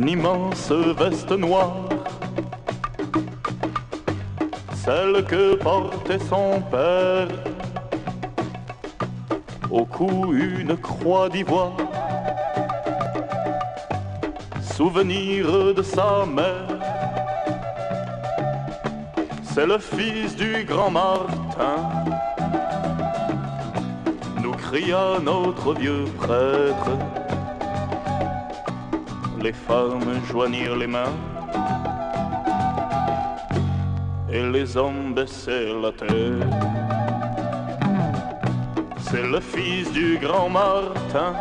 une immense veste noire, celle que portait son père. Au cou, une croix d'ivoire, souvenir de sa mère. C'est le fils du grand Martin, nous cria notre vieux prêtre. Les femmes joignirent les mains et les hommes baissaient la tête. C'est le fils du grand Martin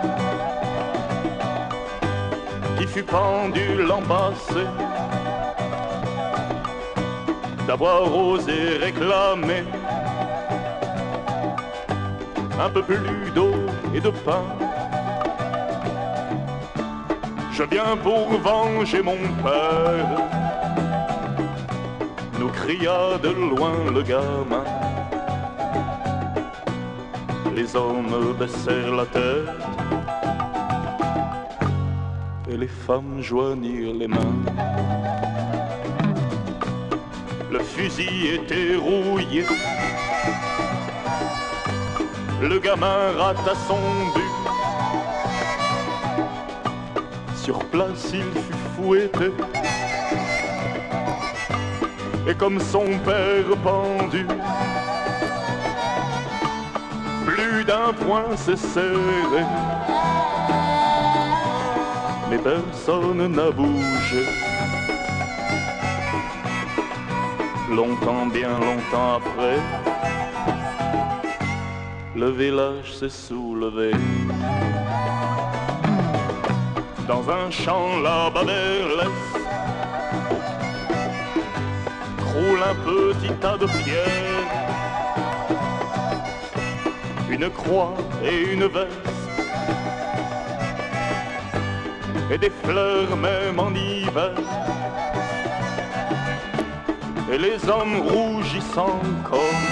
qui fut pendu l'an passé d'avoir osé réclamer un peu plus d'eau et de pain. Je viens pour venger mon père, nous cria de loin le gamin. Les hommes baissèrent la tête et les femmes joignirent les mains. Le fusil était rouillé, le gamin rata son but. Sur place il fut fouetté, et comme son père pendu. Plus d'un point s'est serré, mais personne n'a bougé. Longtemps, bien longtemps après, le village s'est soulevé. Dans un champ là-bas vers l'est, croule un petit tas de pierres, une croix et une veste, et des fleurs même en hiver. Et les hommes rougissent encore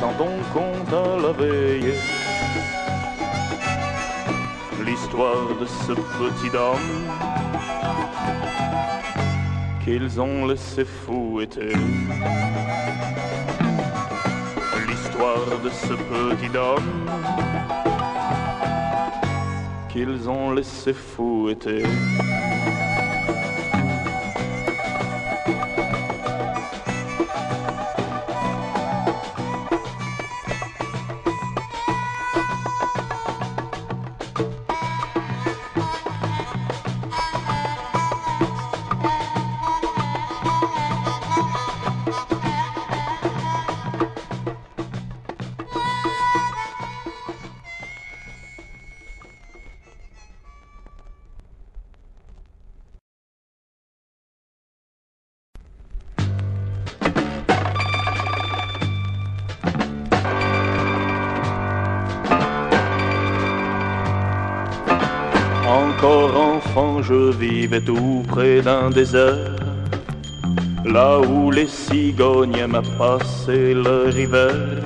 quand on compte à la veillée l'histoire de ce petit homme qu'ils ont laissé fouetter. L'histoire de ce petit homme qu'ils ont laissé fouetter. Je vivais tout près d'un désert, là où les cigognes aiment passer leur hiver.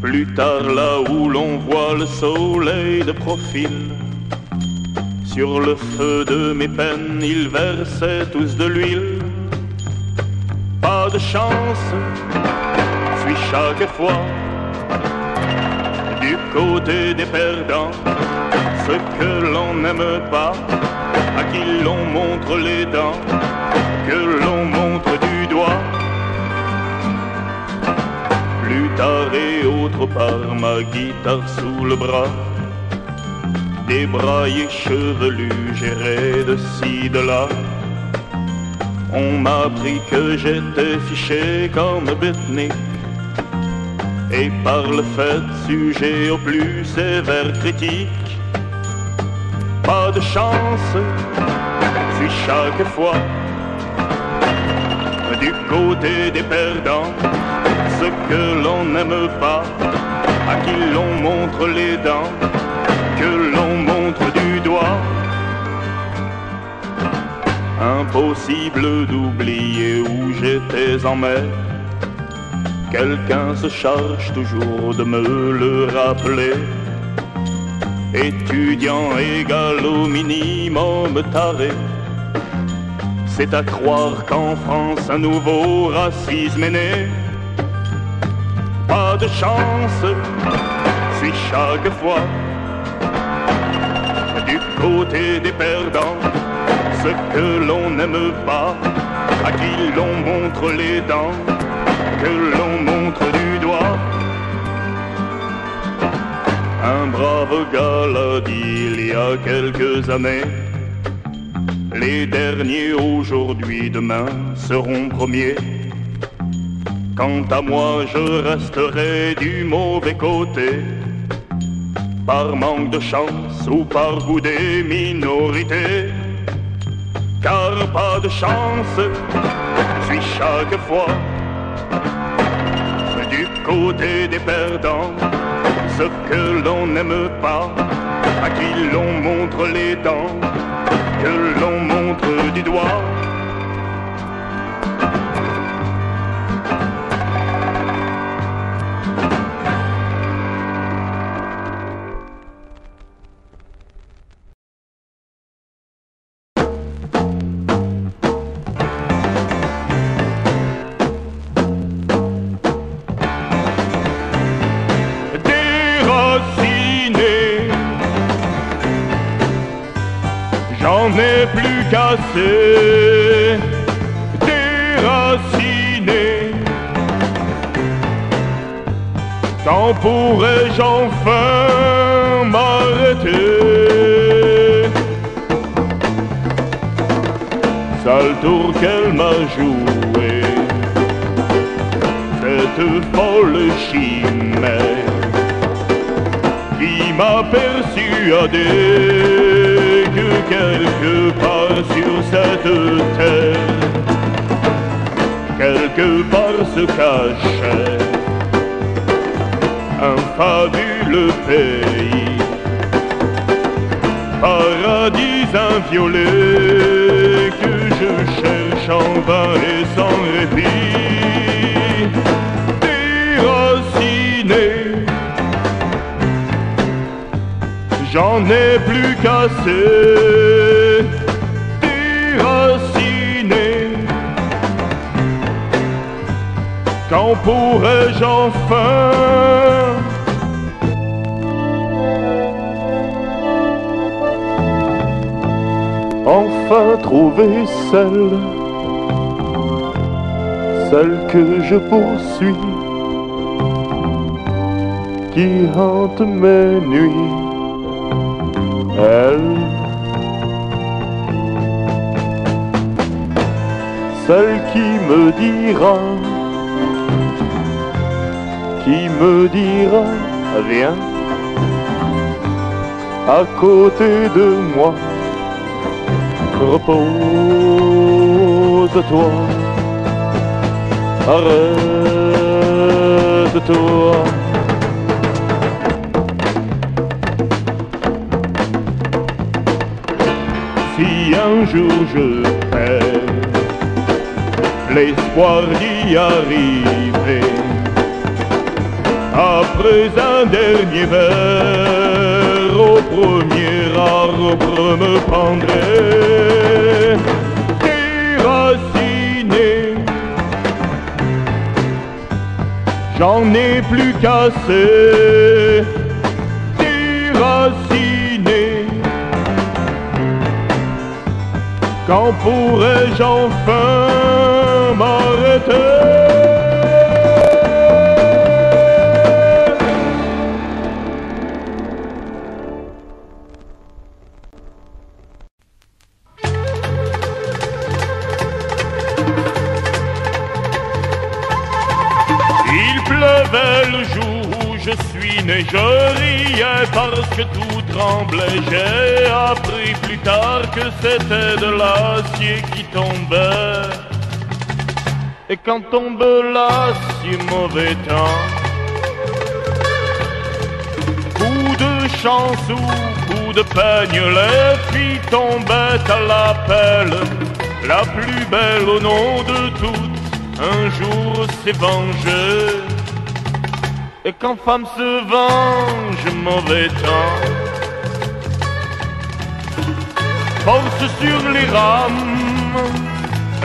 Plus tard, là où l'on voit le soleil de profil, sur le feu de mes peines, ils versaient tous de l'huile. Pas de chance, suis chaque fois du côté des perdants. Ce que l'on n'aime pas, à qui l'on montre les dents, que l'on montre du doigt. Plus tard et autre part, ma guitare sous le bras, des braillés chevelus, j'errais de ci, de là. On m'a appris que j'étais fiché comme beatnik, et par le fait sujet aux plus sévères critiques. Pas de chance, suis chaque fois du côté des perdants. Ce que l'on n'aime pas, à qui l'on montre les dents, que l'on montre du doigt. Impossible d'oublier où j'étais en mer. Quelqu'un se charge toujours de me le rappeler. étudiant égal au minimum taré. C'est à croire qu'en France un nouveau racisme est né. Pas de chance, c'est chaque fois du côté des perdants, ce que l'on n'aime pas, à qui l'on montre les dents, que l'on montre du doigt. Un brave gars l'a dit il y a quelques années, les derniers aujourd'hui, demain seront premiers. Quant à moi, je resterai du mauvais côté, par manque de chance ou par goût des minorités. Car pas de chance, je suis chaque fois du côté des perdants, ce que l'on n'aime pas, à qui l'on montre les dents, que l'on montre du doigt. Cassé, déraciné, quand pourrais-je enfin m'arrêter? Sale tour qu'elle m'a joué, cette folle chimère qui m'a persuadé que quelque part sur cette terre, quelque part se cachait un fabuleux pays, paradis inviolé que je cherche en vain et sans répit. Déraciné, j'en ai plus qu'assez, déraciné, quand pourrais-je enfin? Enfin trouver celle, celle que je poursuis, qui hante mes nuits. Elle, celle qui me dira rien, à côté de moi, repose-toi, arrête-toi. Si un jour je perds l'espoir d'y arriver, après un dernier verre, au premier arbre me prendrai. Déraciné, j'en ai plus qu'assez, déraciné, quand pourrais-je enfin m'arrêter? Il pleuvait le jour où je suis né, je riais parce que tout tremblait, j'ai appris plus tard que c'était de l'acier qui tombait. Et quand tombe l'acier, mauvais temps, coup de chance ou coup de peigne, les filles tombaient à la pelle, la plus belle au nom de toutes, un jour s'est vengée. Et quand femme se venge, mauvais temps, porte sur les rames,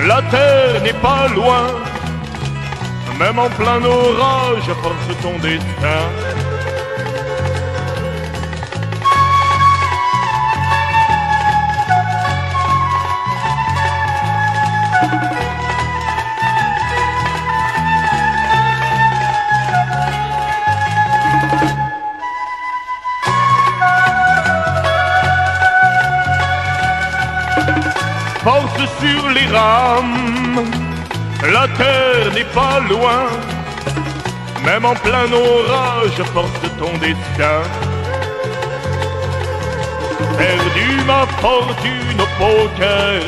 la terre n'est pas loin. Même en plein orage, force ton destin. Force sur les rames, la terre n'est pas loin. Même en plein orage, force ton destin. Perdu ma fortune au poker,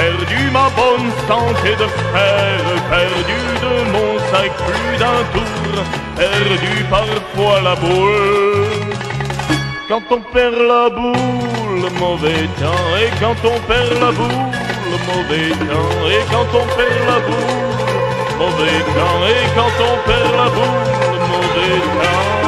perdu ma bonne santé de fer, perdu de mon sac plus d'un tour, perdu parfois la boule. Quand on perd la boule, mauvais temps, et quand on perd la boule, mauvais temps, et quand on perd la boule, mauvais temps, et quand on perd la boule, mauvais temps.